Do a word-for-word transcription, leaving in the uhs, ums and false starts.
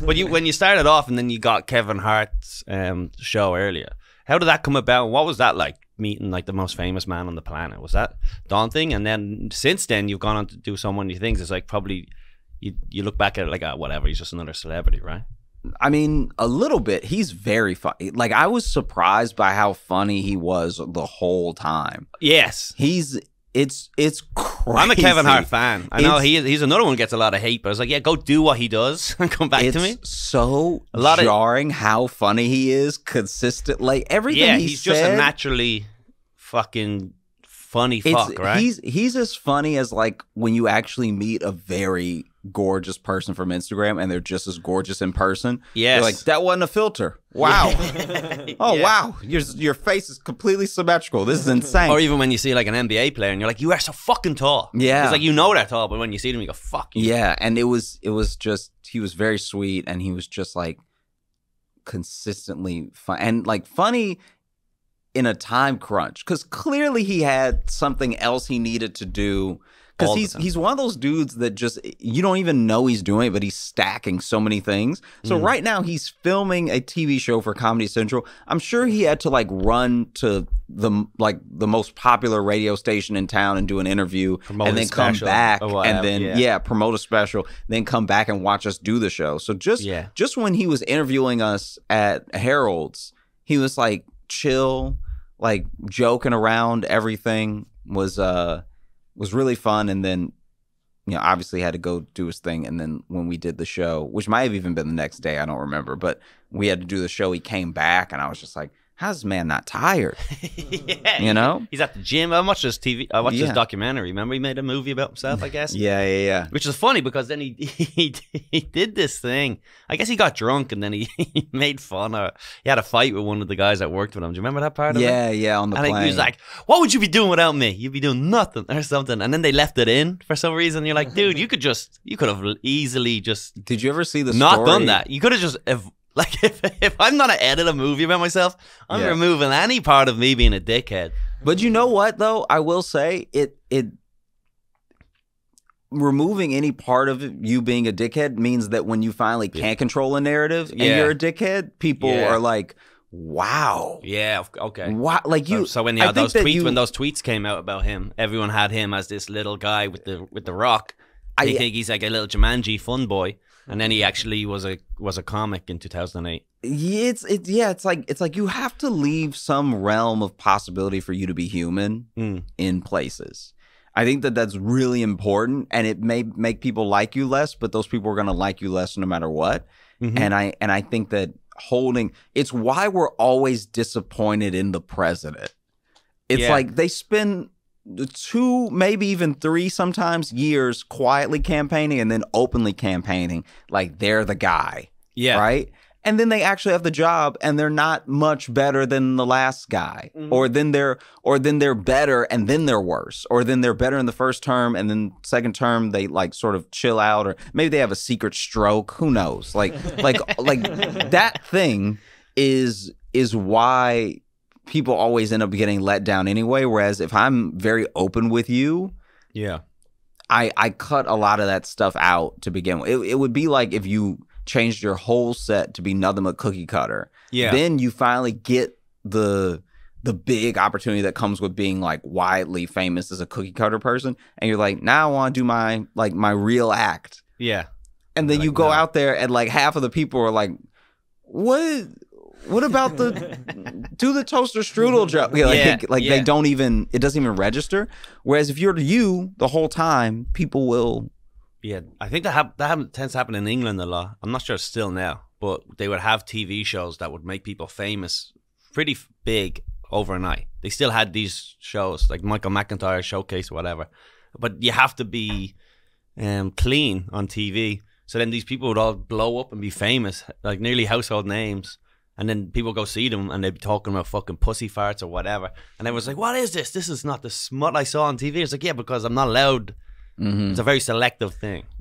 But you, when you started off and then you got Kevin Hart's um, show earlier, how did that come about? What was that like, meeting like the most famous man on the planet? Was that daunting? And then since then, you've gone on to do so many things. It's like probably you, you look back at it like, oh, whatever, he's just another celebrity, right? I mean, a little bit. He's very funny. Like, I was surprised by how funny he was the whole time. Yes. He's... It's it's crazy. I'm a Kevin Hart fan. I it's, know he he's another one who gets a lot of hate, but I was like, yeah, go do what he does and come back to me. It's so a lot jarring of, how funny he is consistently. Like, everything yeah, he he's said, just a naturally fucking funny fuck, right? He's he's as funny as like when you actually meet a very gorgeous person from Instagram and they're just as gorgeous in person. Yes. They're like, that wasn't a filter. Wow. Yeah. Oh, yeah. Wow. Your, your face is completely symmetrical. This is insane. Or even when you see like an N B A player and you're like, you are so fucking tall. Yeah. It's like, you know they're tall, but when you see them, you go, fuck you. Yeah. And it was, it was just, he was very sweet and he was just like consistently fun. And like funny in a time crunch, because clearly he had something else he needed to do. Because he's he's one of those dudes that just, you don't even know he's doing it, but he's stacking so many things. So mm. right now he's filming a T V show for Comedy Central. I'm sure he had to like run to the like the most popular radio station in town and do an interview, promote and then come back and then yeah. yeah promote a special, then come back and watch us do the show. So just yeah. just when he was interviewing us at Harold's, he was like chill, like joking around. Everything was uh. was really fun, and then, you know, obviously had to go do his thing. And then when we did the show, which might have even been the next day, I don't remember, but we had to do the show. He came back, and I was just like, "How's this man not tired?" yeah, you know, he's at the gym. I watched his T V. I watched yeah. his documentary. Remember, he made a movie about himself, I guess. yeah, yeah, yeah. Which is funny because then he he he did this thing. I guess he got drunk, and then he, he made fun of. He had a fight with one of the guys that worked with him. Do you remember that part of yeah, it? Yeah, yeah. On the and plane, he was like, "What would you be doing without me? You'd be doing nothing or something." And then they left it in for some reason. You're like, dude, you could just, you could have easily just. Did you ever see the not story? Done that? You could have just. If, Like, if, if I'm not to edit a movie about myself, I'm yeah. removing any part of me being a dickhead. But you know what, though? I will say, it it removing any part of you being a dickhead means that when you finally can't control a narrative yeah. and you're a dickhead, people yeah. are like, wow. Yeah, okay. Wow. Like you, so, so when, yeah, those tweets, you, when those tweets came out about him, everyone had him as this little guy with the, with the rock. I they think he's like a little Jumanji fun boy. And then he actually was a was a comic in two thousand eight. It's it's yeah, it's like it's like you have to leave some realm of possibility for you to be human mm. in places. I think that that's really important, and it may make people like you less, but those people are going to like you less no matter what. Mm-hmm. And I and I think that holding it's why we're always disappointed in the president. It's yeah. like they spend two, maybe even three sometimes years quietly campaigning and then openly campaigning like they're the guy. Yeah. Right? And then they actually have the job and they're not much better than the last guy. Mm-hmm. Or then they're or then they're better and then they're worse. Or then they're better in the first term and then second term they like sort of chill out, or maybe they have a secret stroke. Who knows? Like like like that thing is is why people always end up getting let down anyway. Whereas if I'm very open with you, yeah, I I cut a lot of that stuff out to begin with. It, it would be like if you changed your whole set to be nothing but cookie cutter. Yeah. Then you finally get the the big opportunity that comes with being like widely famous as a cookie cutter person, and you're like, now I want to do my like my real act. Yeah. And then like, you go no. out there and like half of the people are like, what? What about the do the toaster strudel joke? Yeah, like yeah, they, like yeah. they don't even it doesn't even register. Whereas if you're you the whole time, people will. Yeah, I think that ha that tends to happen in England a lot. I'm not sure it's still now, but they would have T V shows that would make people famous, pretty big overnight. They still had these shows like Michael McIntyre Showcase, whatever. But you have to be um, clean on T V. So then these people would all blow up and be famous, like nearly household names. And then people go see them and they'd be talking about fucking pussy farts or whatever. And everyone's like, what is this? This is not the smut I saw on T V. It's like, yeah, because I'm not allowed. Mm-hmm. It's a very selective thing.